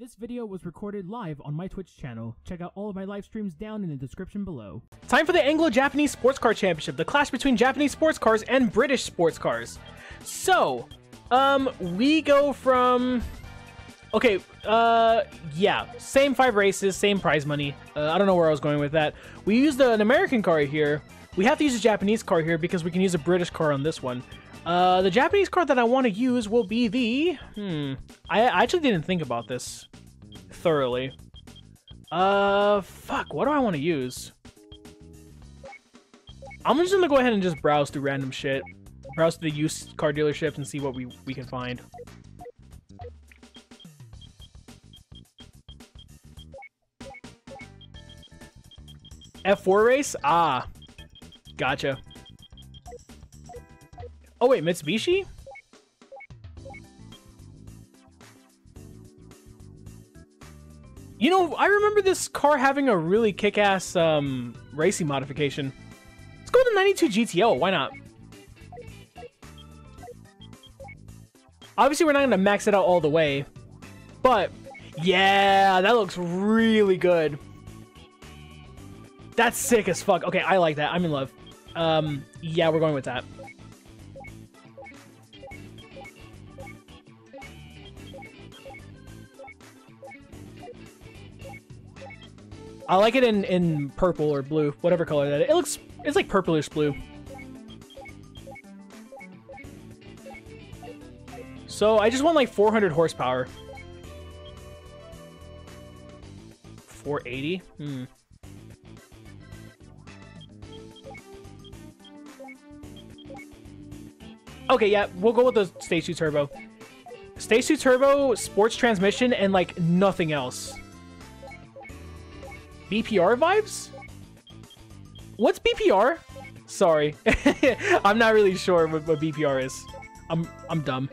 This video was recorded live on my Twitch channel. Check out all of my live streams down in the description below. Time for the Anglo-Japanese Sports Car Championship, the clash between Japanese sports cars and British sports cars. So, we go from... Okay, yeah, same 5 races, same prize money. I don't know where I was going with that. We used an American car here. We have to use a Japanese car here because we can use a British car on this one. The Japanese car that I want to use will be the... I actually didn't think about this thoroughly. Fuck, what do I want to use? I'm just going to go ahead and just browse through random shit. Browse through the used car dealerships and see what we can find. F4 race? Ah, gotcha. Oh wait, Mitsubishi? You know, I remember this car having a really kick-ass racing modification. Let's go with the 92 GTO, why not? Obviously, we're not going to max it out all the way, but yeah, that looks really good. That's sick as fuck. Okay, I like that. I'm in love. Yeah, we're going with that. I like it in purple or blue, whatever color that is. It looks, it's like purplish blue. So I just want like 400 horsepower. 480? Hmm. Okay, yeah, we'll go with the Stastu Turbo. Stastu Turbo, sports transmission, and like nothing else. BPR vibes? What's BPR? Sorry, I'm not really sure what BPR is. I'm dumb.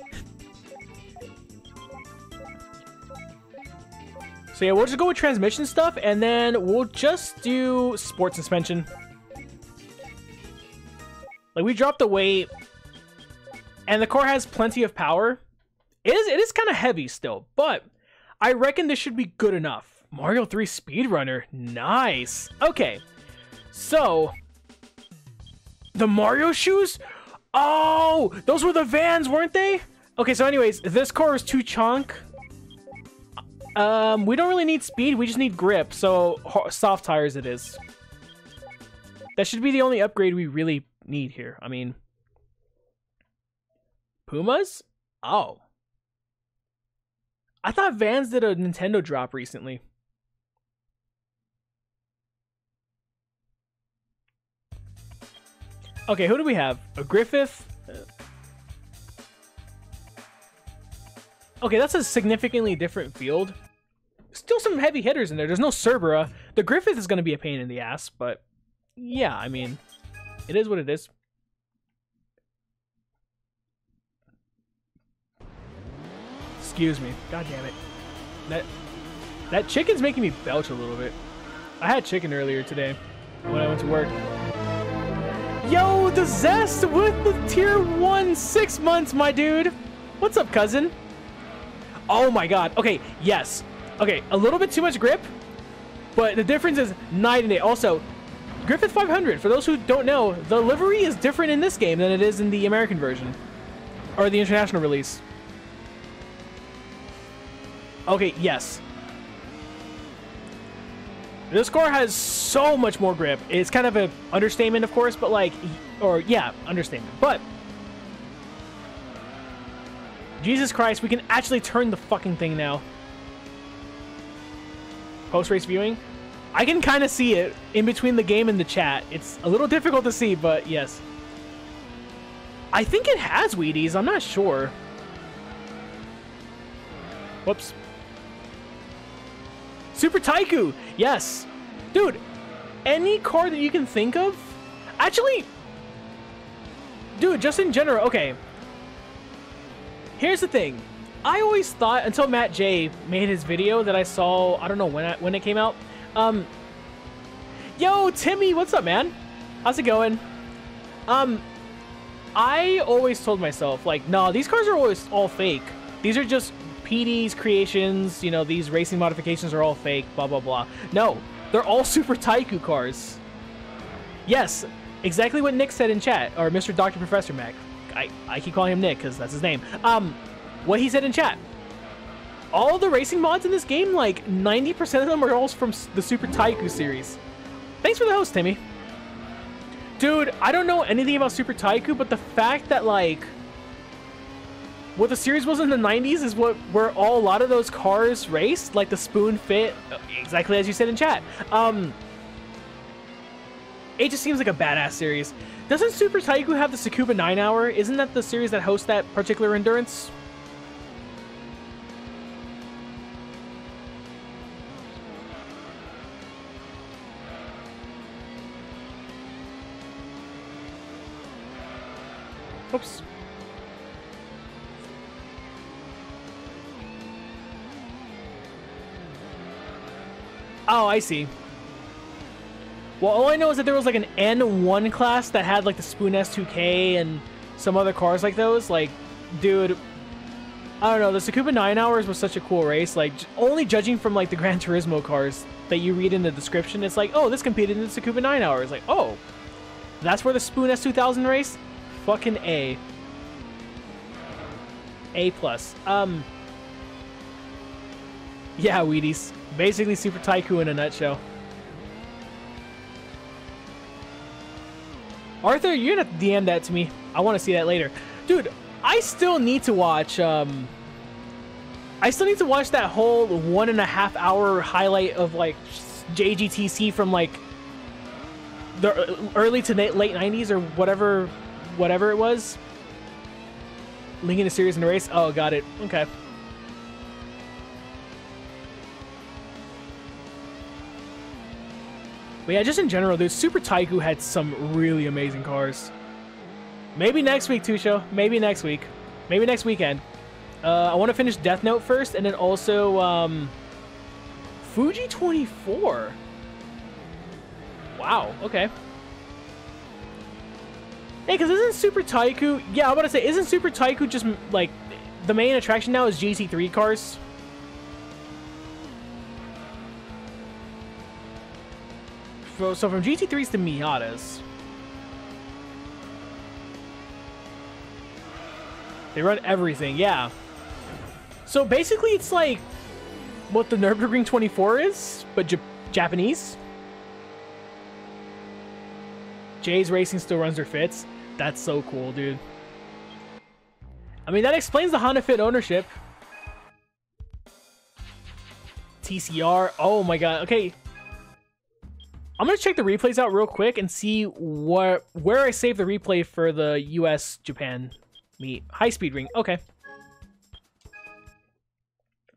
So yeah, we'll just go with transmission stuff, and then we'll just do sports suspension. Like we dropped the weight. And the car has plenty of power. It is kind of heavy still, but I reckon this should be good enough. Mario 3 Speedrunner, nice. Okay, so the Mario shoes? Oh, those were the Vans, weren't they? Okay, so anyways, this car is too chunk. We don't really need speed, we just need grip, so soft tires it is. That should be the only upgrade we really need here, I mean. Pumas? Oh. I thought Vans did a Nintendo drop recently. Okay, who do we have? A Griffith? Okay, that's a significantly different field. Still some heavy hitters in there. There's no Cerbera. The Griffith is going to be a pain in the ass, but yeah, I mean, it is what it is. Excuse me. God damn it. That chicken's making me belch a little bit. I had chicken earlier today when I went to work. Yo, the Zest with the tier 1 6 months, my dude. What's up, cousin? Oh my god. Okay, yes. Okay, a little bit too much grip, but the difference is night and day. Also, Griffith 500, for those who don't know, the livery is different in this game than it is in the American version or the international release. Okay, yes. This car has so much more grip. It's kind of an understatement, of course, but like, or yeah, understatement. But Jesus Christ, we can actually turn the fucking thing now. Post-race viewing. I can kind of see it in between the game and the chat. It's a little difficult to see, but yes. I think it has Wheaties. I'm not sure. Whoops. Super Taikyu, yes. Dude, any car that you can think of? Actually, dude, just in general, okay. Here's the thing. I always thought, until Matt J made his video that I saw, I don't know when it came out. Yo, Timmy, what's up, man? How's it going? I always told myself, like, nah, these cars are always all fake. These are just PD's creations, you know, these racing modifications are all fake, blah, blah, blah. No, they're all Super Taikyu cars. Yes, exactly what Nick said in chat, or Mr. Dr. Professor Mac. I keep calling him Nick because that's his name. What he said in chat. All the racing mods in this game, like 90% of them are all from the Super Taikyu series. Thanks for the host, Timmy. Dude, I don't know anything about Super Taikyu, but the fact that, like, what the series was in the 90s is what a lot of those cars raced, like the Spoon Fit, exactly as you said in chat. It just seems like a badass series. Doesn't Super Taikyu have the Tsukuba 9-hour? Isn't that the series that hosts that particular endurance? Oops. Oh, I see. Well, all I know is that there was like an N1 class that had like the Spoon S2K and some other cars like those. Like, dude, I don't know. The Tsukuba 9-hour was such a cool race. Like, only judging from like the Gran Turismo cars that you read in the description, it's like, oh, this competed in the Tsukuba 9-hour. It's like, oh, that's where the Spoon S2000 race? Fucking A. A plus. Yeah, Wheaties. Basically Super Taikyu in a nutshell. Arthur, you're gonna have to DM that to me. I want to see that later. Dude, I still need to watch, I still need to watch that whole 1.5 hour highlight of, like, JGTC from, like, the early to late 90s or whatever it was. Linking a series and a race. Oh, got it. Okay. But yeah, just in general, dude, Super Taikyu had some really amazing cars. Maybe next week, Tusho. Maybe next week. Maybe next weekend. I want to finish Death Note first, and then also Fuji 24. Wow, okay. Hey, because isn't Super Taikyu... Yeah, I want to say, isn't Super Taikyu just, like, the main attraction now is GT3 cars? So from GT3s to Miatas. They run everything, yeah. So basically it's like what the Nürburgring 24 is, but Japanese. Jay's Racing still runs their fits. That's so cool, dude. I mean, that explains the Honda Fit ownership. TCR, oh my god, okay. I'm going to check the replays out real quick and see where I saved the replay for the US-Japan meet. High-speed ring. Okay.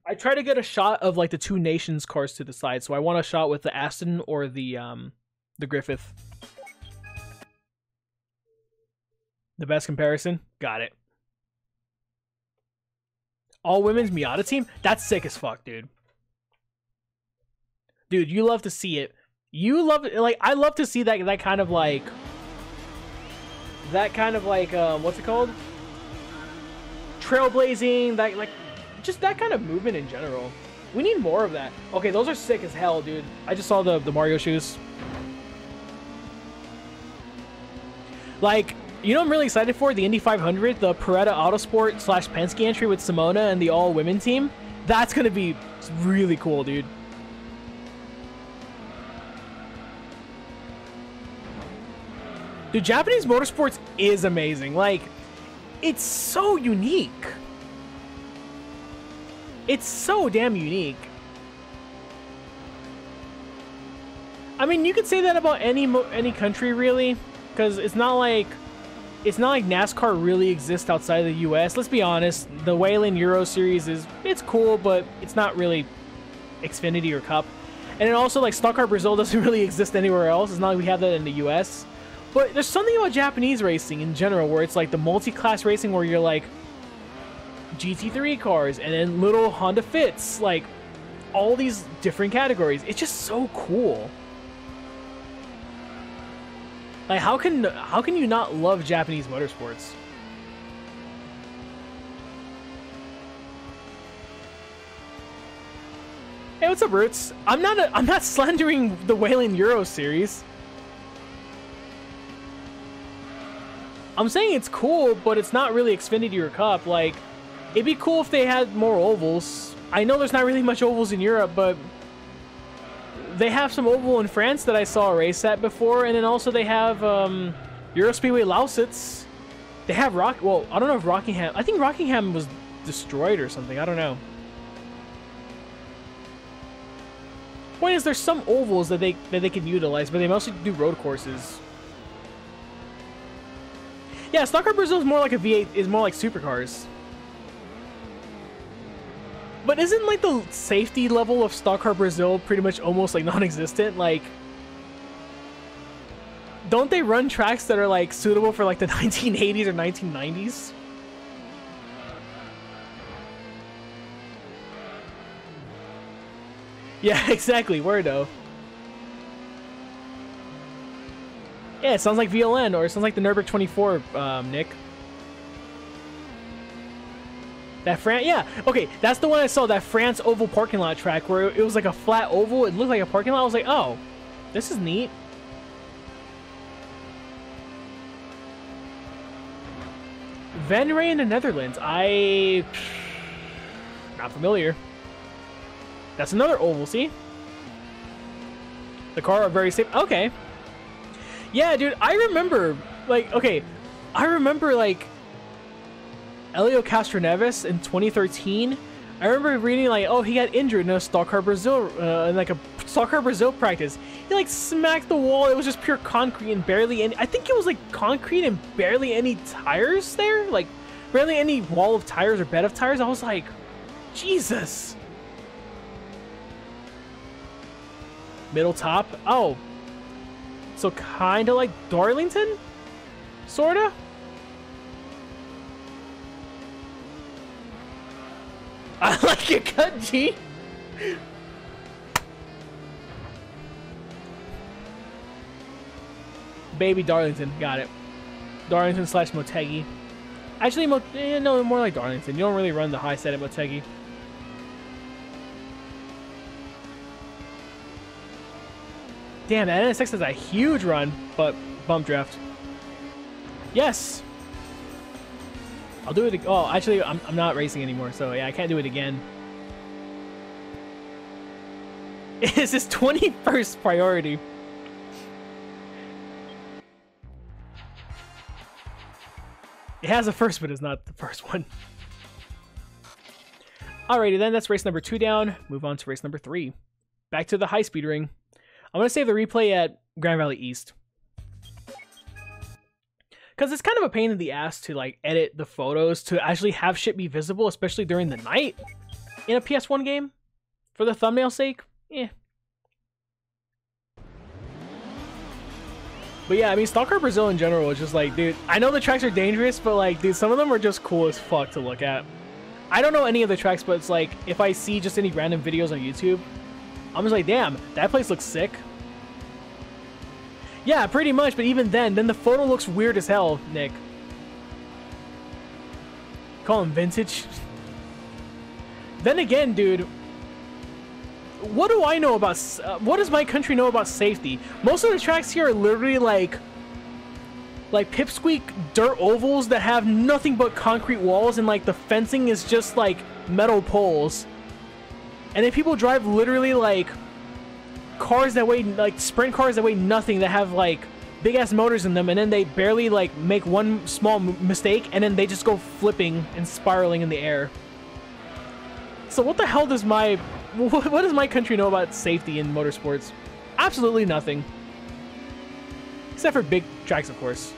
I try to get a shot of, like, the two nations' cars to the side, so I want a shot with the Aston or the Griffith. The best comparison? Got it. All-women's Miata team? That's sick as fuck, dude. Dude, you love to see it. You love, like, I love to see that kind of, like, what's it called? Trailblazing, that, like, just that kind of movement in general. We need more of that. Okay, those are sick as hell, dude. I just saw the Mario shoes. Like, you know what I'm really excited for? The Indy 500, the Peretta Autosport / Penske entry with Simona and the all-women team. That's going to be really cool, dude. Dude, Japanese motorsports is amazing. Like, it's so unique. It's so damn unique. I mean, you could say that about any country, really, because it's not like NASCAR really exists outside of the U.S. Let's be honest. The Wayland Euro Series it's cool, but it's not really Xfinity or Cup. And then also, like, Stock Car Brazil doesn't really exist anywhere else. It's not like we have that in the U.S. But there's something about Japanese racing in general where it's like the multi-class racing where you're like GT3 cars and then little Honda Fits, like all these different categories. It's just so cool. Like, how can you not love Japanese motorsports? Hey, what's up, Roots? I'm not slandering the Whaling Euro series. I'm saying it's cool, but it's not really Xfinity or Cup. Like, it'd be cool if they had more ovals. I know there's not really much ovals in Europe, but they have some oval in France that I saw a race at before, and then also they have Eurospeedway Lausitz. They have well, I don't know if Rockingham. I think Rockingham was destroyed or something. I don't know. Point is, there's some ovals that they can utilize, but they mostly do road courses. Yeah, Stock Car Brazil is more like a V8, is more like supercars. But isn't like the safety level of Stock Car Brazil pretty much almost like non-existent? Like, don't they run tracks that are like suitable for like the 1980s or 1990s? Yeah, exactly, weirdo. Yeah, it sounds like VLN, or it sounds like the Nürburgring 24, Nick. That France, yeah, okay, that's the one I saw, that France oval parking lot track, where it was like a flat oval, it looked like a parking lot, I was like, oh, this is neat. Venray in the Netherlands, not familiar. That's another oval, see? The car are very safe. Okay. Yeah, dude, I remember, like, okay, I remember, like, Elio Castroneves in 2013. I remember reading, like, oh, he got injured in a Stock Car Brazil, in a Stock Car Brazil practice. He, like, smacked the wall. It was just pure concrete and barely any, I think it was, like, concrete and barely any tires there. Like, barely any wall of tires or bed of tires. I was like, Jesus. Middle top. Oh. So kind of like Darlington? Sorta? I like your cut, G. Baby Darlington. Got it. Darlington / Motegi. Actually, no, more like Darlington. You don't really run the high set at Motegi. Damn, that NSX is a huge run, but bump draft. Yes! I'll do it. Oh, actually, I'm not racing anymore, so yeah, I can't do it again. It is his 21st priority. It has a first, but it's not the first one. Alrighty then, that's race number 2 down. Move on to race number 3. Back to the high-speed ring. I'm going to save the replay at Grand Valley East. Because it's kind of a pain in the ass to like edit the photos to actually have shit be visible, especially during the night in a PS1 game. For the thumbnail's sake, eh. But yeah, I mean, Stock Car Brazil in general is just like, dude, I know the tracks are dangerous, but like, dude, some of them are just cool as fuck to look at. I don't know any of the tracks, but it's like, if I see just any random videos on YouTube, I'm just like, damn, that place looks sick. Yeah, pretty much, but even then the photo looks weird as hell, Nick. Call him vintage. Then again, dude, what do I know about, what does my country know about safety? Most of the tracks here are literally like pipsqueak dirt ovals that have nothing but concrete walls, and like the fencing is just like metal poles. And then people drive literally like cars that weigh, like sprint cars that weigh nothing, that have like big ass motors in them, and then they barely like make one small mistake and then they just go flipping and spiraling in the air. So what the hell does what does my country know about safety in motorsports? Absolutely nothing. Except for big tracks, of course.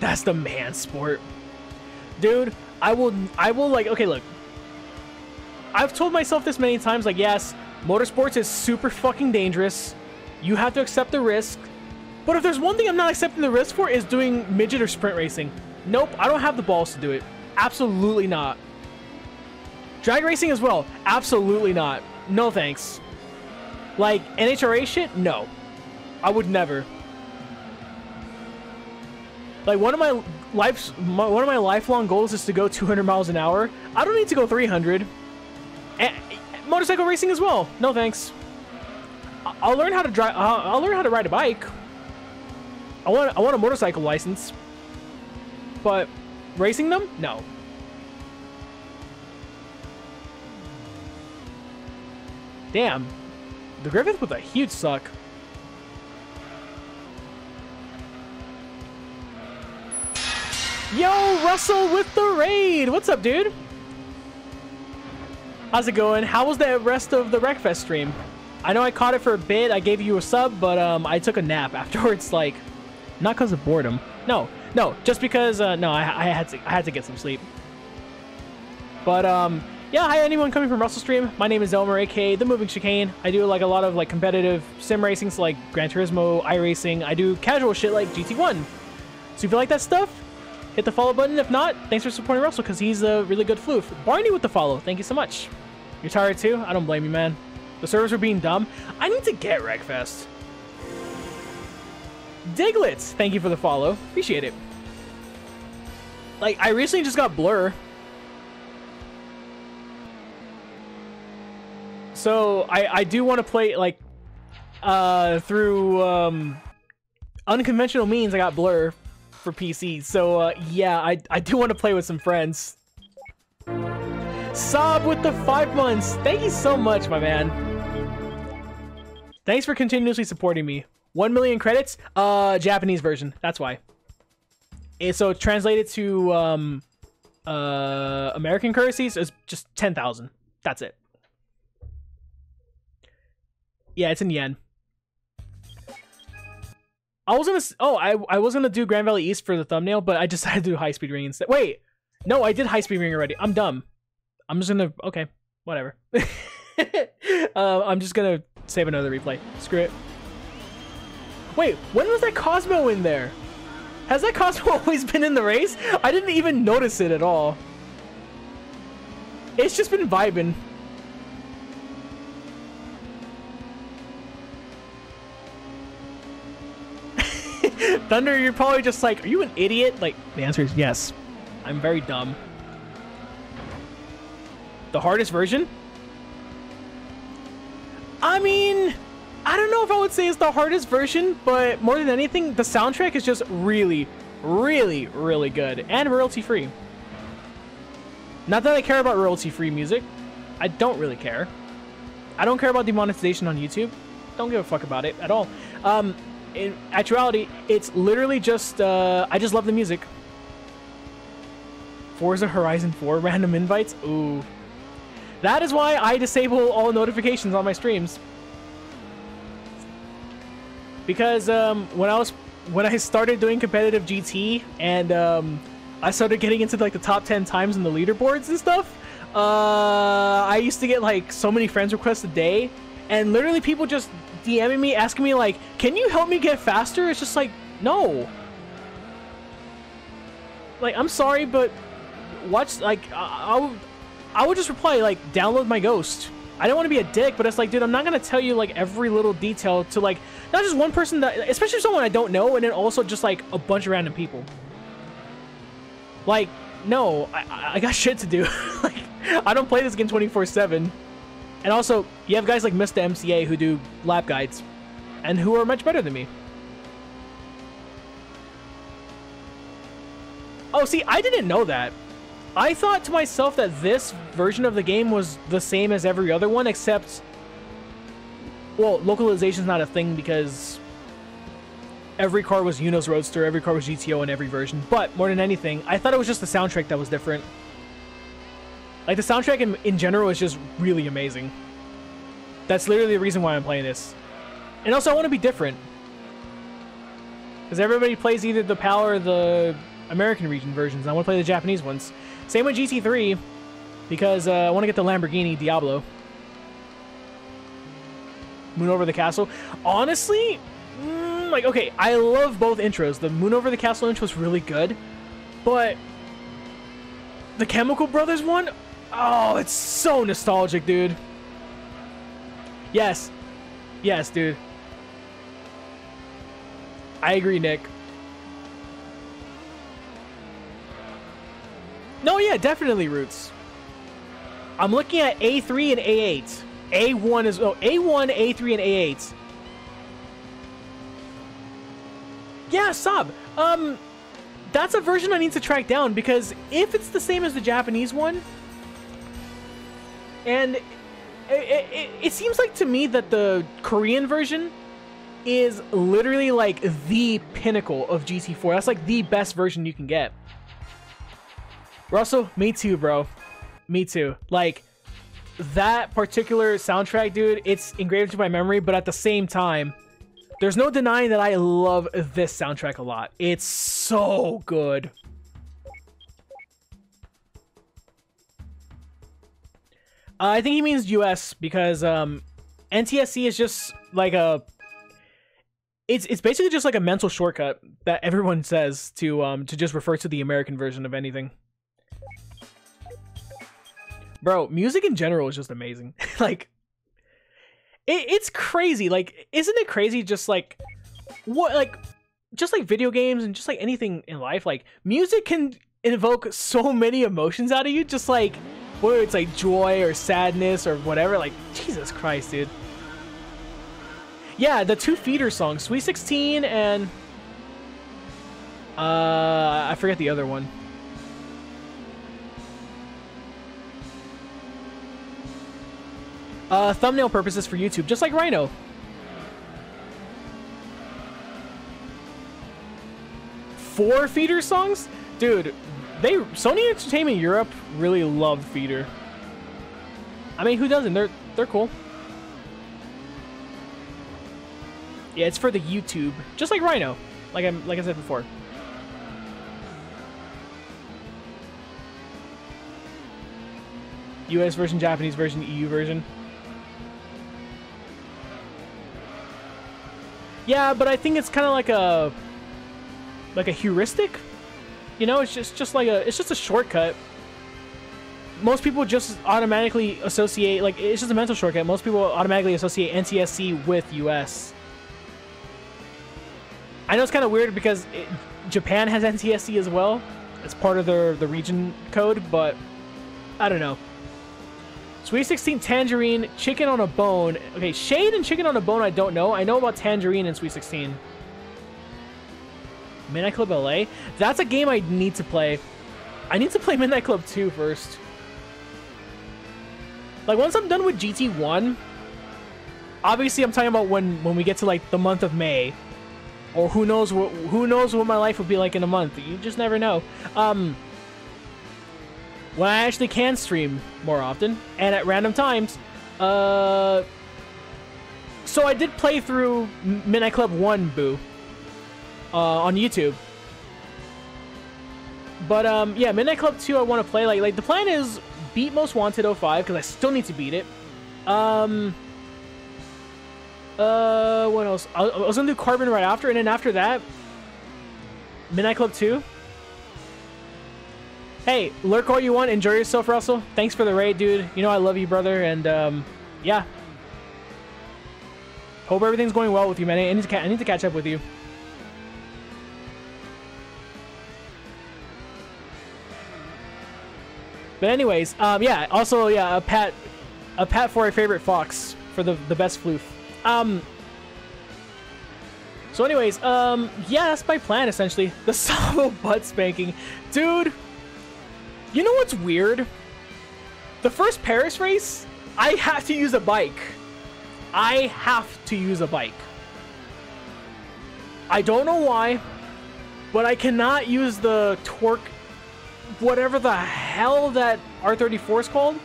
That's the man sport. Dude, I will like, okay, look, I've told myself this many times, like, yes, motorsports is super fucking dangerous. You have to accept the risk. But if there's one thing I'm not accepting the risk for, is doing midget or sprint racing. Nope, I don't have the balls to do it. Absolutely not. Drag racing as well. Absolutely not. No thanks. Like, NHRA shit? No. I would never. Like, one of my one of my lifelong goals is to go 200 miles an hour. I don't need to go 300. And motorcycle racing as well. No thanks. I'll learn how to drive. I'll learn how to ride a bike. I want a motorcycle license. But racing them? No. Damn. The Griffith with a huge suck. Yo, Russell with the raid. What's up, dude? How's it going? How was the rest of the Wreckfest stream? I know I caught it for a bit. I gave you a sub, but I took a nap afterwards. Like, not because of boredom. No, just because I had to get some sleep. But yeah, hi anyone coming from Russell Stream. My name is Elmer, aka The Moving Chicane. I do like a lot of like competitive sim racing, so like Gran Turismo, iRacing. I do casual shit like GT1. So if you like that stuff, hit the follow button. If not, thanks for supporting Russell because he's a really good floof. Barney with the follow. Thank you so much. You're tired too? I don't blame you, man. The servers were being dumb. I need to get Wreckfest. Diglets, thank you for the follow. Appreciate it. Like, I recently just got Blur. So, I do want to play, like, through unconventional means, I got Blur for PC. So, yeah, I do want to play with some friends. Sob with the 5 months. Thank you so much, my man. Thanks for continuously supporting me. 1 million credits? Japanese version. That's why. So translated to American currencies is just 10,000. That's it. Yeah, it's in yen. I was gonna I was gonna do Grand Valley East for the thumbnail, but I decided to do High Speed Ring instead. Wait, no, I did High Speed Ring already. I'm dumb. I'm just gonna whatever. I'm just gonna save another replay. Screw it. Wait, when was that Cosmo in there? Has that Cosmo always been in the race? I didn't even notice it at all. It's just been vibing. Thunder, you're probably just like, are you an idiot? Like, the answer is yes. I'm very dumb. The hardest version? I mean, I don't know if I would say it's the hardest version, but more than anything, the soundtrack is just really, really, really good and royalty-free. Not that I care about royalty-free music. I don't really care. I don't care about demonetization on YouTube. Don't give a fuck about it at all. In actuality, it's literally just, I just love the music. Forza Horizon 4 random invites? Ooh. That is why I disable all notifications on my streams. Because when I started doing competitive GT and I started getting into like the top 10 times in the leaderboards and stuff, I used to get like so many friends requests a day, and literally people just DMing me asking me like, "Can you help me get faster?" It's just like, no. Like, I'm sorry, but watch, like I would just reply like, "Download my Ghost." I don't want to be a dick, but it's like, dude, I'm not going to tell you, like, every little detail to, like, not just one person, that, especially someone I don't know, and then also just, like, a bunch of random people. Like, no, I got shit to do. Like, I don't play this game 24/7. And also, you have guys like Mr. MCA who do lap guides, and who are much better than me. Oh, see, I didn't know that. I thought to myself that this version of the game was the same as every other one, except, well, localization's not a thing because every car was Uno's Roadster, every car was GTO in every version. But more than anything, I thought it was just the soundtrack that was different. Like, the soundtrack in general is just really amazing. That's literally the reason why I'm playing this. And also, I want to be different. Because everybody plays either the PAL or the American region versions, and I want to play the Japanese ones. Same with GT3, because I want to get the Lamborghini Diablo. Moon Over the Castle. Honestly, like, okay, I love both intros. The Moon Over the Castle intro is really good, but the Chemical Brothers one, oh, it's so nostalgic, dude. Yes. Yes, dude. I agree, Nick. No, yeah, definitely routes. I'm looking at A3 and A8. A1 is... Oh, A1, A3, and A8. Yeah, Sob. That's a version I need to track down, because if it's the same as the Japanese one, and it seems like to me that the Korean version is literally like the pinnacle of GT4. That's like the best version you can get. Russell, me too, bro. Me too. Like, that particular soundtrack, dude, it's engraved into my memory, but at the same time, there's no denying that I love this soundtrack a lot. It's so good. I think he means US, because NTSC is just like a... It's basically just like a mental shortcut that everyone says to just refer to the American version of anything. Bro, music in general is just amazing. Like, it's crazy. Like, isn't it crazy? Just like what, like, just like video games and just like anything in life, like music can evoke so many emotions out of you. Just like whether it's like joy or sadness or whatever. Like, Jesus Christ, dude. Yeah, the two feeder songs, Sweet 16 and I forget the other one. Thumbnail purposes for YouTube, just like Rhino. Four feeder songs? Dude, they Sony Entertainment Europe really loved feeder. I mean, who doesn't? They're cool. Yeah, it's for the YouTube, just like Rhino, like I said before. US version, Japanese version, EU version. Yeah, but I think it's kind of like a heuristic, you know? It's just like a, it's just a shortcut. Most people just automatically associate, like, it's just a mental shortcut. Most people automatically associate NTSC with US. I know it's kind of weird because Japan has NTSC as well. It's part of the region code, but I don't know. Sweet 16, Tangerine, Chicken on a Bone. Okay, Shade and Chicken on a Bone I don't know. I know about Tangerine and Sweet 16. Midnight Club LA? That's a game I need to play. I need to play Midnight Club 2 first. Like, once I'm done with GT1, obviously I'm talking about when we get to, like, the month of May. Or who knows what my life will be like in a month. You just never know. When I actually can stream more often and at random times. So I did play through Midnight Club 1, Boo, on YouTube. But yeah, Midnight Club 2 I want to play. Like the plan is beat Most Wanted 05 because I still need to beat it. What else? I was gonna do Carbon right after, and then after that, Midnight Club 2. Hey, lurk all you want, enjoy yourself, Russell. Thanks for the raid, dude. You know I love you, brother, and yeah. Hope everything's going well with you, man. I need to catch up with you. But anyways, yeah. Also, yeah, a pat for our favorite fox for the best floof. So anyways, yeah, that's my plan, essentially. The Savo butt spanking. Dude, you know what's weird? The first Paris race, I have to use a bike. I have to use a bike. I don't know why, but I cannot use the Torque, whatever the hell that R34 is called.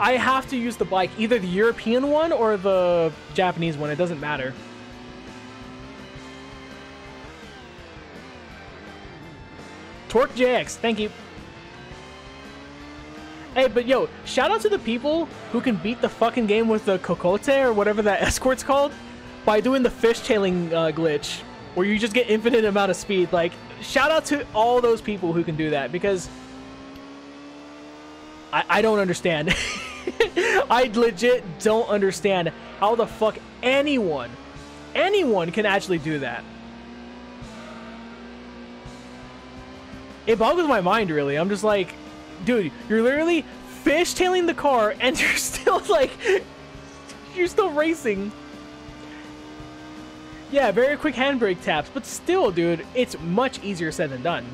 I have to use the bike, either the European one or the Japanese one. It doesn't matter. Torque JX, thank you. Hey, but yo, shout out to the people who can beat the fucking game with the Cocote or whatever that escort's called by doing the fishtailing glitch, where you just get infinite amount of speed. Like, shout out to all those people who can do that, because I don't understand. I legit don't understand how the fuck anyone can actually do that. It boggles my mind, really. I'm just like, dude, you're literally fishtailing the car and you're still like, you're still racing. Yeah, very quick handbrake taps, but still, dude, it's much easier said than done.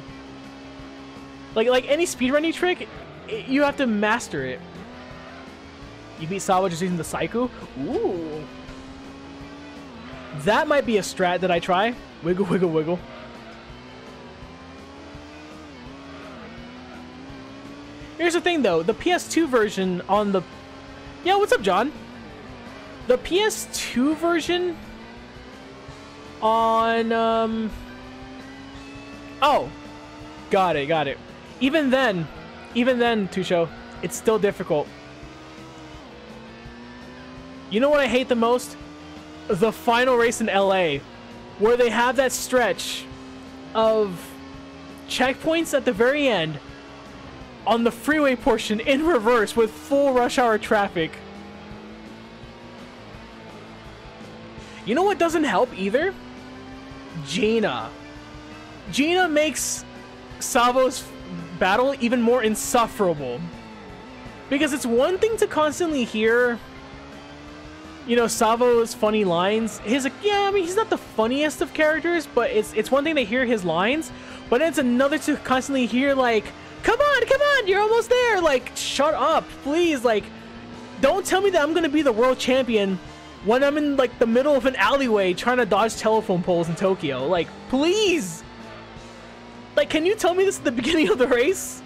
Like any speedrunning trick, you have to master it. You beat Sawa just using the Saiku? Ooh. That might be a strat that I try. Wiggle, wiggle, wiggle. Here's the thing though, the PS2 version on the... Yeah, what's up, John? The PS2 version on... Oh, got it, got it. Even then, Tusho, it's still difficult. You know what I hate the most? The final race in LA, where they have that stretch of checkpoints at the very end on the freeway portion in reverse with full rush hour traffic. You know what doesn't help either? Gina. Gina makes Savo's battle even more insufferable, because it's one thing to constantly hear, you know, Savo's funny lines. He's like, yeah, I mean, he's not the funniest of characters, but it's one thing to hear his lines, but it's another to constantly hear, like, come on, you're almost there. Like, shut up, please. Like, don't tell me that I'm going to be the world champion when I'm in, like, the middle of an alleyway trying to dodge telephone poles in Tokyo. Like, please. Like, can you tell me this at the beginning of the race?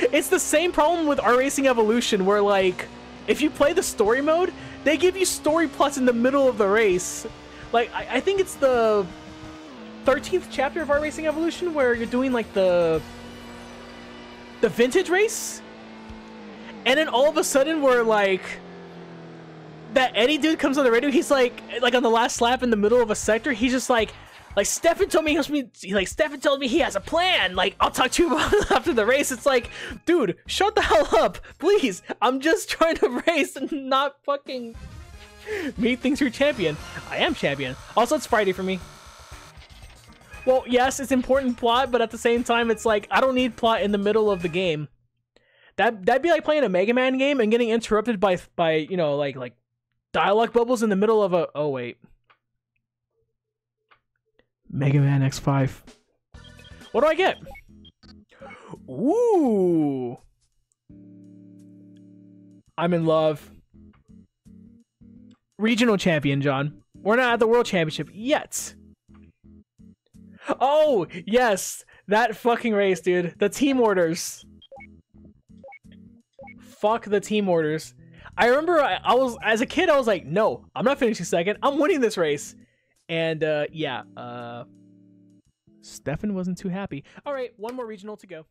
It's the same problem with R-Racing Evolution, where, like, if you play the story mode, they give you story plots in the middle of the race. Like, I think it's the 13th chapter of R-Racing Evolution where you're doing, like, the vintage race. And then all of a sudden we're like, that Eddie dude comes on the radio, he's like on the last lap in the middle of a sector, he's just like, Stefan told me he has a plan. Like, I'll talk to you about it after the race. It's like, dude, shut the hell up, please. I'm just trying to race and not fucking... Me thinks you're champion. I am champion. Also, it's Friday for me. Well, yes, it's important plot, but at the same time, it's like, I don't need plot in the middle of the game. That'd be like playing a Mega Man game and getting interrupted by you know, like dialogue bubbles in the middle of a... Oh, wait. Mega Man X5. What do I get? Ooh! I'm in love. Regional champion, John. We're not at the World Championship yet. Oh, yes! That fucking race, dude. The team orders. Fuck the team orders. I remember I was, as a kid, I was like, no, I'm not finishing second. I'm winning this race. And, yeah, Stefan wasn't too happy. All right, one more regional to go.